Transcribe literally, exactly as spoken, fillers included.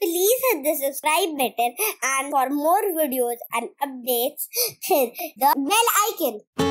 Please hit the subscribe button, and for more videos and updates hit the bell icon.